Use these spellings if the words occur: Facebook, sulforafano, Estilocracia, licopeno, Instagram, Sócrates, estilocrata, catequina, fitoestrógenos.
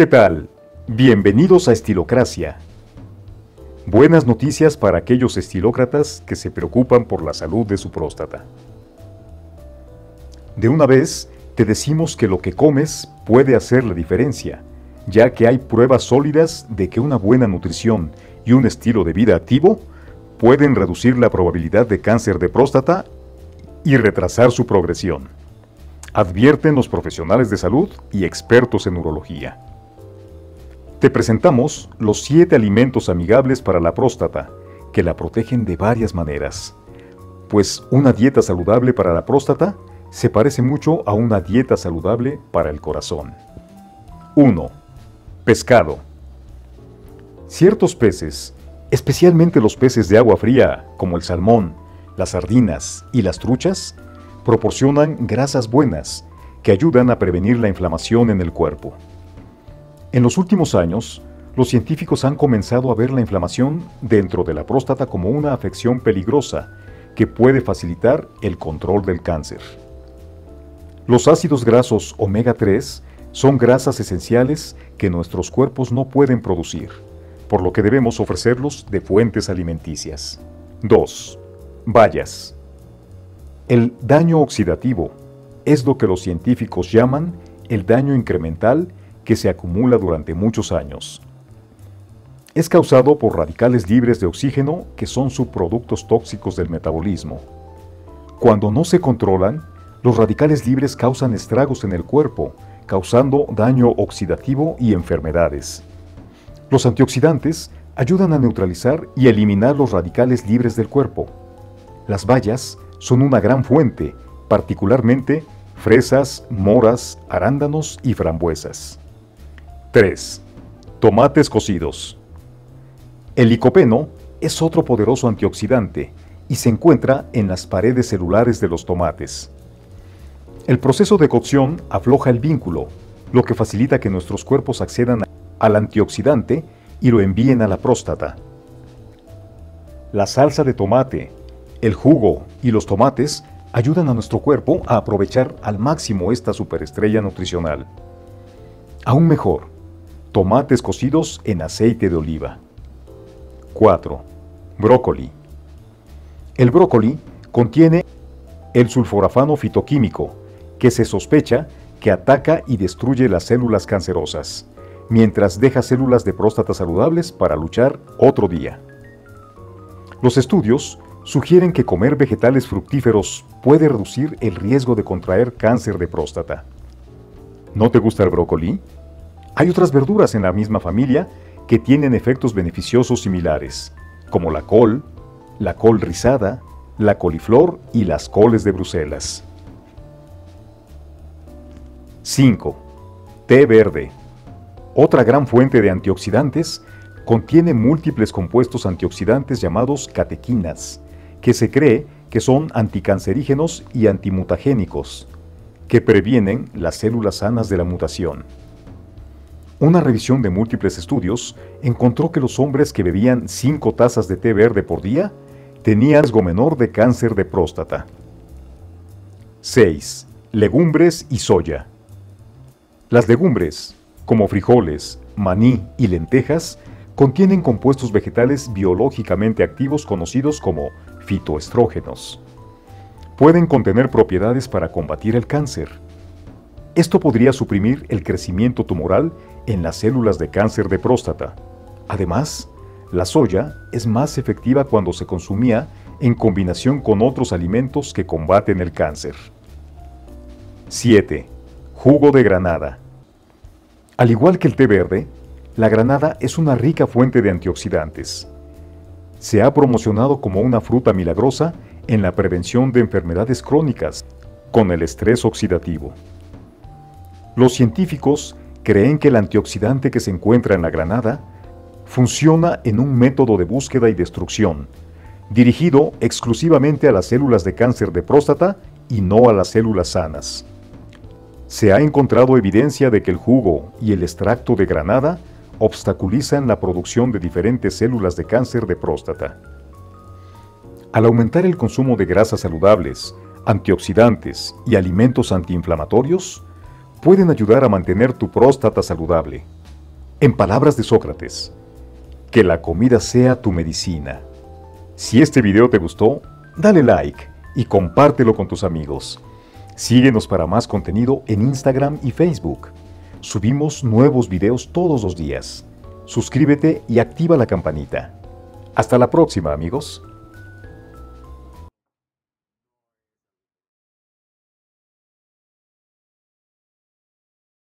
¿Qué tal? Bienvenidos a Estilocracia. Buenas noticias para aquellos estilócratas que se preocupan por la salud de su próstata. De una vez, te decimos que lo que comes puede hacer la diferencia, ya que hay pruebas sólidas de que una buena nutrición y un estilo de vida activo pueden reducir la probabilidad de cáncer de próstata y retrasar su progresión. Advierten los profesionales de salud y expertos en urología. Te presentamos los 7 alimentos amigables para la próstata, que la protegen de varias maneras. Pues una dieta saludable para la próstata se parece mucho a una dieta saludable para el corazón. 1. Pescado. Ciertos peces, especialmente los peces de agua fría, como el salmón, las sardinas y las truchas, proporcionan grasas buenas que ayudan a prevenir la inflamación en el cuerpo. En los últimos años, los científicos han comenzado a ver la inflamación dentro de la próstata como una afección peligrosa que puede facilitar el control del cáncer. Los ácidos grasos omega 3 son grasas esenciales que nuestros cuerpos no pueden producir, por lo que debemos ofrecerlos de fuentes alimenticias. 2. Bayas. El daño oxidativo es lo que los científicos llaman el daño incremental que se acumula durante muchos años. Es causado por radicales libres de oxígeno que son subproductos tóxicos del metabolismo. Cuando no se controlan, los radicales libres causan estragos en el cuerpo, causando daño oxidativo y enfermedades. Los antioxidantes ayudan a neutralizar y eliminar los radicales libres del cuerpo. Las bayas son una gran fuente, particularmente fresas, moras, arándanos y frambuesas. 3. Tomates cocidos. El licopeno es otro poderoso antioxidante y se encuentra en las paredes celulares de los tomates. El proceso de cocción afloja el vínculo, lo que facilita que nuestros cuerpos accedan al antioxidante y lo envíen a la próstata. La salsa de tomate, el jugo y los tomates ayudan a nuestro cuerpo a aprovechar al máximo esta superestrella nutricional. Aún mejor, tomates cocidos en aceite de oliva. 4. Brócoli. El brócoli contiene el sulforafano fitoquímico, que se sospecha que ataca y destruye las células cancerosas, mientras deja células de próstata saludables para luchar otro día. Los estudios sugieren que comer vegetales fructíferos puede reducir el riesgo de contraer cáncer de próstata. ¿No te gusta el brócoli? Hay otras verduras en la misma familia que tienen efectos beneficiosos similares, como la col rizada, la coliflor y las coles de Bruselas. 5. Té verde. Otra gran fuente de antioxidantes, contiene múltiples compuestos antioxidantes llamados catequinas, que se cree que son anticancerígenos y antimutagénicos, que previenen las células sanas de la mutación. Una revisión de múltiples estudios encontró que los hombres que bebían 5 tazas de té verde por día tenían riesgo menor de cáncer de próstata. 6. Legumbres y soya. Las legumbres, como frijoles, maní y lentejas, contienen compuestos vegetales biológicamente activos conocidos como fitoestrógenos. Pueden contener propiedades para combatir el cáncer. Esto podría suprimir el crecimiento tumoral en las células de cáncer de próstata. Además, la soya es más efectiva cuando se consumía en combinación con otros alimentos que combaten el cáncer. 7. Jugo de granada. Al igual que el té verde, la granada es una rica fuente de antioxidantes. Se ha promocionado como una fruta milagrosa en la prevención de enfermedades crónicas con el estrés oxidativo. Los científicos creen que el antioxidante que se encuentra en la granada funciona en un método de búsqueda y destrucción, dirigido exclusivamente a las células de cáncer de próstata y no a las células sanas. Se ha encontrado evidencia de que el jugo y el extracto de granada obstaculizan la producción de diferentes células de cáncer de próstata. Al aumentar el consumo de grasas saludables, antioxidantes y alimentos antiinflamatorios, pueden ayudar a mantener tu próstata saludable, En palabras de Sócrates, que la comida sea tu medicina. Si este video te gustó, dale like y compártelo con tus amigos. Síguenos para más contenido en Instagram y Facebook. Subimos nuevos videos todos los días. Suscríbete y activa la campanita. Hasta la próxima, amigos.